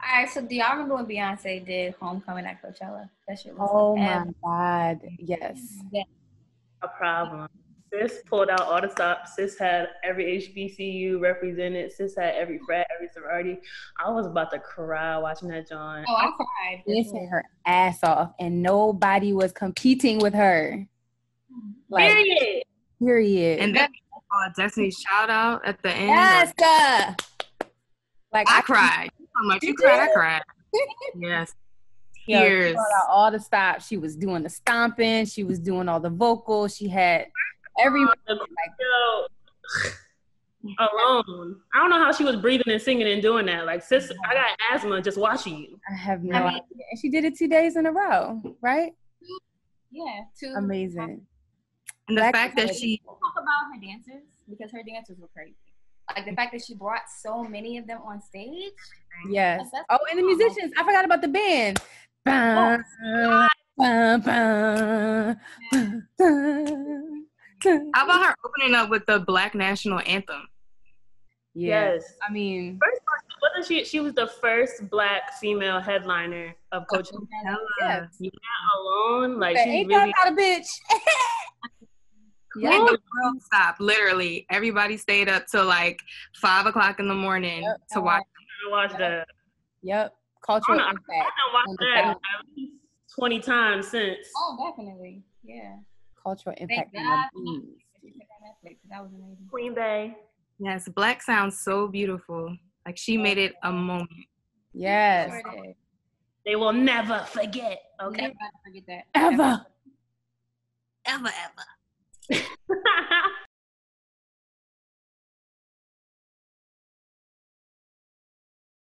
All right, so do y'all remember when Beyonce did Homecoming at Coachella? That shit was my God. Yes. Yeah. A problem. Sis pulled out all the stops. Sis had every HBCU represented. Sis had every frat, every sorority. I was about to cry watching that, John. Oh, I cried. Sis had her ass off, and nobody was competing with her. Like, period. And that Destiny's Child out at the end. Yes, like I cried. I'm like, you cried, I cried. Yes. Tears. She pulled out all the stops. She was doing the stomping. She was doing all the vocals. She had everyone alone. I don't know how she was breathing and singing and doing that. Like, sis, I got asthma just watching you. I have no idea. And she did it 2 days in a row, right? Yeah, two. Amazing. And the fact that she talk about her dancers, because her dancers were crazy. Like, the fact that she brought so many of them on stage. Yes. Oh, and the musicians. I forgot about the band. Bum, bum, bum, bum, bum. How about her opening up with the Black National Anthem? Yes. I mean, first of all, wasn't she was the first Black female headliner of Coachella. Yes. You're not alone. Like, she ain't really not a bitch. Yeah, the world stopped. Literally, everybody stayed up till like 5 o'clock in the morning to watch. That. Yep. Cultural impact. I've watched that at least 20 times since. Oh, definitely. Yeah. Cultural impact. That was amazing. Queen Bay. Yes, Black sounds so beautiful. Like, she made it a moment. Yes. They will never forget. Okay. Never forget that. Ever. Ever.